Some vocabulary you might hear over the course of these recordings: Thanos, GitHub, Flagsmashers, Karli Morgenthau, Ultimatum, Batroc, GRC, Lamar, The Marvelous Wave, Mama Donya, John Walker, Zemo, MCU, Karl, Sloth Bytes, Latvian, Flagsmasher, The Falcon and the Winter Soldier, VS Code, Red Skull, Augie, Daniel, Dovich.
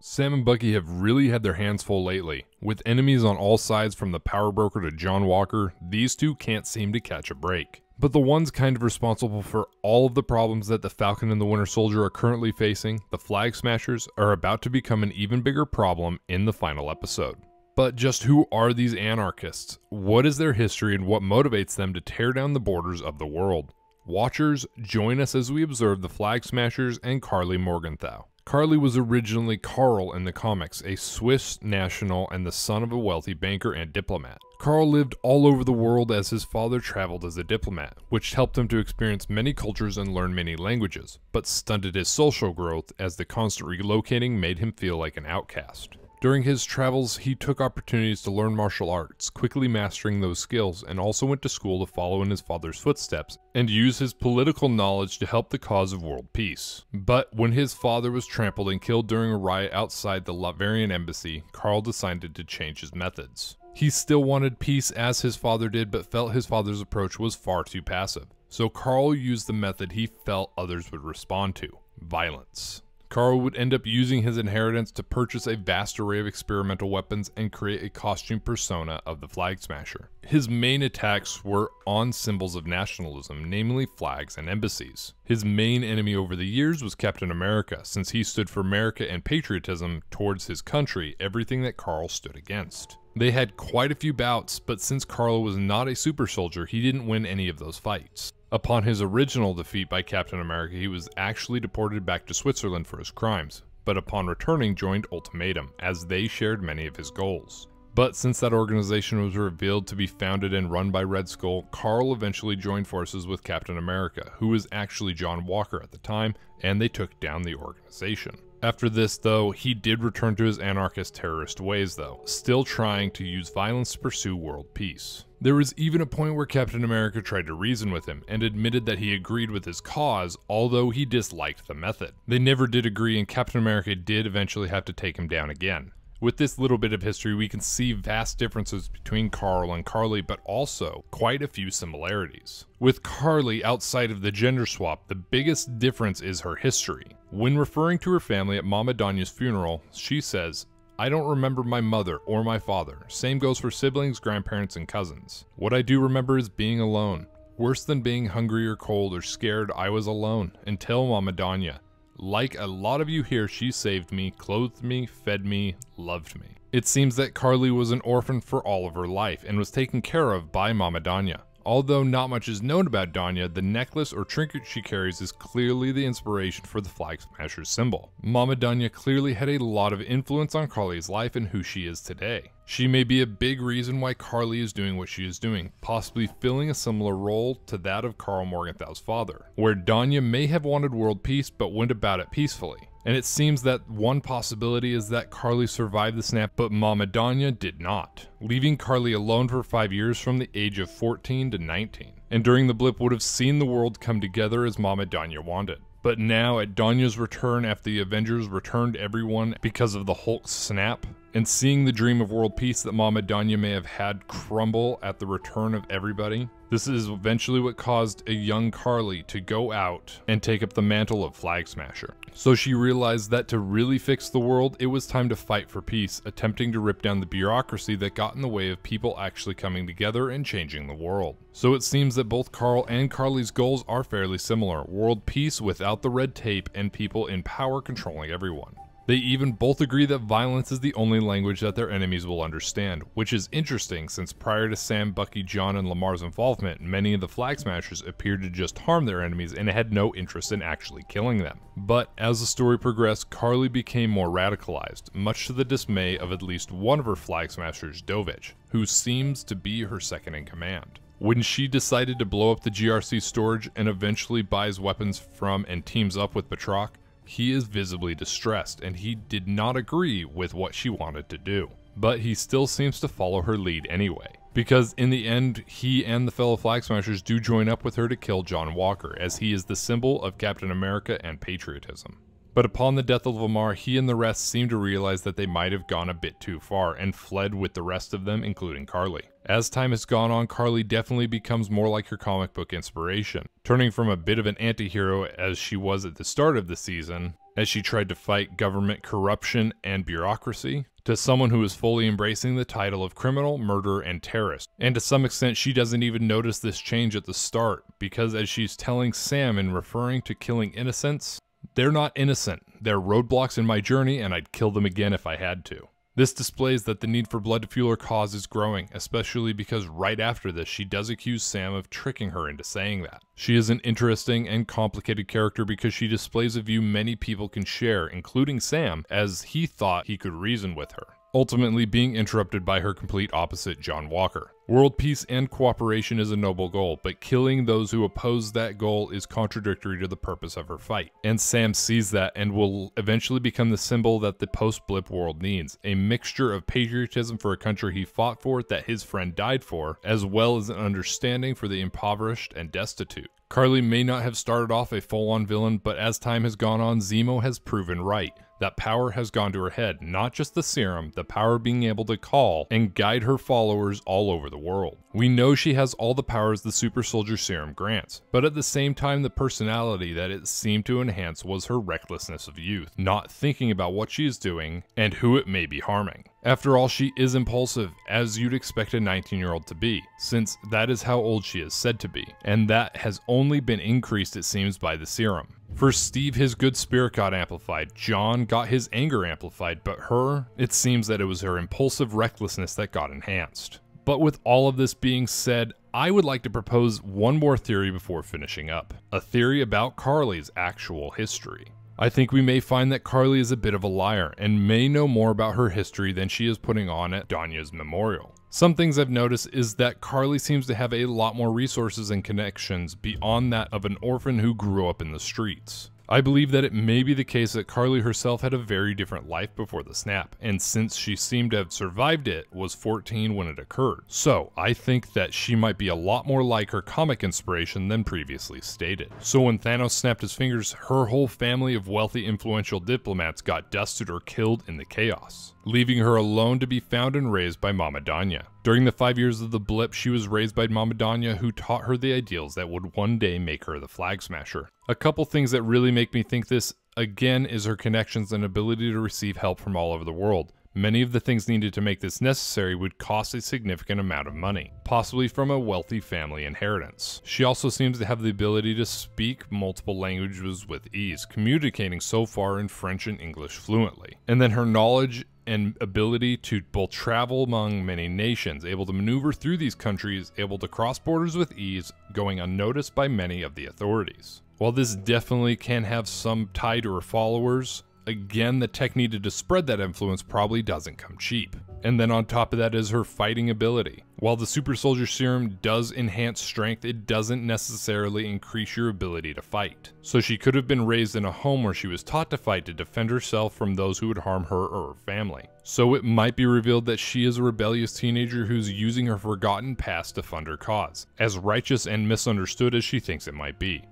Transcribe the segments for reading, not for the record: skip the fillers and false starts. Sam and Bucky have really had their hands full lately. With enemies on all sides from the power broker to John Walker, these two can't seem to catch a break. But the one's kind of responsible for all of the problems that the Falcon and the Winter Soldier are currently facing, the Flagsmashers, are about to become an even bigger problem in the final episode. But just who are these anarchists? What is their history and what motivates them to tear down the borders of the world? Watchers, join us as we observe the Flagsmashers and Karli Morgenthau. Karli was originally Karl in the comics, a Swiss national and the son of a wealthy banker and diplomat. Karl lived all over the world as his father traveled as a diplomat, which helped him to experience many cultures and learn many languages, but stunted his social growth as the constant relocating made him feel like an outcast. During his travels, he took opportunities to learn martial arts, quickly mastering those skills, and also went to school to follow in his father's footsteps and use his political knowledge to help the cause of world peace. But when his father was trampled and killed during a riot outside the Latvian embassy, Karl decided to change his methods. He still wanted peace as his father did, but felt his father's approach was far too passive. So Karl used the method he felt others would respond to: violence. Karl would end up using his inheritance to purchase a vast array of experimental weapons and create a costume persona of the Flagsmasher. His main attacks were on symbols of nationalism, namely flags and embassies. His main enemy over the years was Captain America, since he stood for America and patriotism towards his country, everything that Karl stood against. They had quite a few bouts, but since Karl was not a super soldier, he didn't win any of those fights. Upon his original defeat by Captain America, he was actually deported back to Switzerland for his crimes, but upon returning joined Ultimatum, as they shared many of his goals. But since that organization was revealed to be founded and run by Red Skull, Karl eventually joined forces with Captain America, who was actually John Walker at the time, and they took down the organization. After this though, he did return to his anarchist terrorist ways though, still trying to use violence to pursue world peace. There was even a point where Captain America tried to reason with him and admitted that he agreed with his cause, although he disliked the method. They never did agree, and Captain America did eventually have to take him down again. With this little bit of history, we can see vast differences between Karl and Karli, but also quite a few similarities. With Karli, outside of the gender swap, the biggest difference is her history. When referring to her family at Mama Donya's funeral, she says, "I don't remember my mother or my father. Same goes for siblings, grandparents, and cousins. What I do remember is being alone. Worse than being hungry or cold or scared, I was alone until Mama Donya. Like a lot of you here, she saved me, clothed me, fed me, loved me." It seems that Karli was an orphan for all of her life and was taken care of by Mama Donya. Although not much is known about Donya, the necklace or trinket she carries is clearly the inspiration for the Flagsmasher symbol. Mama Donya clearly had a lot of influence on Karli's life and who she is today. She may be a big reason why Karli is doing what she is doing, possibly filling a similar role to that of Karl Morgenthau's father, where Donya may have wanted world peace but went about it peacefully. And it seems that one possibility is that Karli survived the snap, but Mama Donya did not, leaving Karli alone for 5 years from the age of 14 to 19. And during the blip would have seen the world come together as Mama Donya wanted. But now, at Donya's return after the Avengers returned everyone because of the Hulk's snap, and seeing the dream of world peace that Mama Donya may have had crumble at the return of everybody, this is eventually what caused a young Karli to go out and take up the mantle of Flagsmasher. So she realized that to really fix the world, it was time to fight for peace, attempting to rip down the bureaucracy that got in the way of people actually coming together and changing the world. So it seems that both Karl and Karli's goals are fairly similar: world peace without the red tape and people in power controlling everyone. They even both agree that violence is the only language that their enemies will understand, which is interesting since prior to Sam, Bucky, John, and Lamar's involvement, many of the Flagsmashers appeared to just harm their enemies and had no interest in actually killing them. But as the story progressed, Karli became more radicalized, much to the dismay of at least one of her Flagsmashers, Dovich, who seems to be her second in command. When she decided to blow up the GRC storage and eventually buys weapons from and teams up with Batroc, he is visibly distressed and he did not agree with what she wanted to do, but he still seems to follow her lead anyway, because in the end he and the fellow Flagsmashers do join up with her to kill John Walker, as he is the symbol of Captain America and patriotism. But upon the death of Lamar, he and the rest seem to realize that they might have gone a bit too far and fled with the rest of them, including Karli. As time has gone on, Karli definitely becomes more like her comic book inspiration, turning from a bit of an anti-hero as she was at the start of the season, as she tried to fight government corruption and bureaucracy, to someone who is fully embracing the title of criminal, murderer, and terrorist. And to some extent, she doesn't even notice this change at the start, because as she's telling Sam and referring to killing innocents, they're not innocent. They're roadblocks in my journey, and I'd kill them again if I had to. This displays that the need for blood to fuel her cause is growing, especially because right after this, she does accuse Sam of tricking her into saying that. She is an interesting and complicated character because she displays a view many people can share, including Sam, as he thought he could reason with her, ultimately being interrupted by her complete opposite, John Walker. World peace and cooperation is a noble goal, but killing those who oppose that goal is contradictory to the purpose of her fight. And Sam sees that and will eventually become the symbol that the post-blip world needs, a mixture of patriotism for a country he fought for that his friend died for, as well as an understanding for the impoverished and destitute. Karli may not have started off a full-on villain, but as time has gone on, Zemo has proven right. That power has gone to her head, not just the serum, the power of being able to call and guide her followers all over the world. We know she has all the powers the Super Soldier Serum grants, but at the same time the personality that it seemed to enhance was her recklessness of youth, not thinking about what she is doing and who it may be harming. After all, she is impulsive, as you'd expect a 19-year-old to be, since that is how old she is said to be, and that has only been increased, it seems, by the serum. For Steve, his good spirit got amplified, John got his anger amplified, but her, it seems that it was her impulsive recklessness that got enhanced. But with all of this being said, I would like to propose one more theory before finishing up. A theory about Karli's actual history. I think we may find that Karli is a bit of a liar and may know more about her history than she is putting on at Donya's memorial. Some things I've noticed is that Karli seems to have a lot more resources and connections beyond that of an orphan who grew up in the streets. I believe that it may be the case that Karli herself had a very different life before the snap, and since she seemed to have survived it, was 14 when it occurred. So I think that she might be a lot more like her comic inspiration than previously stated. So when Thanos snapped his fingers, her whole family of wealthy, influential diplomats got dusted or killed in the chaos, leaving her alone to be found and raised by Mama Donya. During the 5 years of the blip, she was raised by Mama Donya, who taught her the ideals that would one day make her the Flagsmasher. A couple things that really make me think this, again, is her connections and ability to receive help from all over the world. Many of the things needed to make this necessary would cost a significant amount of money, possibly from a wealthy family inheritance. She also seems to have the ability to speak multiple languages with ease, communicating so far in French and English fluently. And then her knowledge and ability to both travel among many nations, able to maneuver through these countries, able to cross borders with ease, going unnoticed by many of the authorities. While this definitely can have some tie to her followers, again, the tech needed to spread that influence probably doesn't come cheap. And then on top of that is her fighting ability. While the Super Soldier Serum does enhance strength, it doesn't necessarily increase your ability to fight. So she could have been raised in a home where she was taught to fight to defend herself from those who would harm her or her family. So it might be revealed that she is a rebellious teenager who's using her forgotten past to fund her cause, as righteous and misunderstood as she thinks it might be.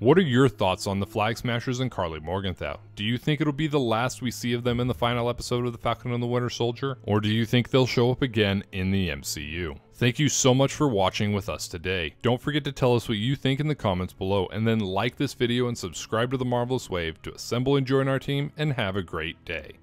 What are your thoughts on the Flagsmashers and Karli Morgenthau? Do you think it'll be the last we see of them in the final episode of The Falcon and the Winter Soldier? Or do you think they'll show up again in the MCU? Thank you so much for watching with us today. Don't forget to tell us what you think in the comments below, and then like this video and subscribe to The Marvelous Wave to assemble and join our team, and have a great day.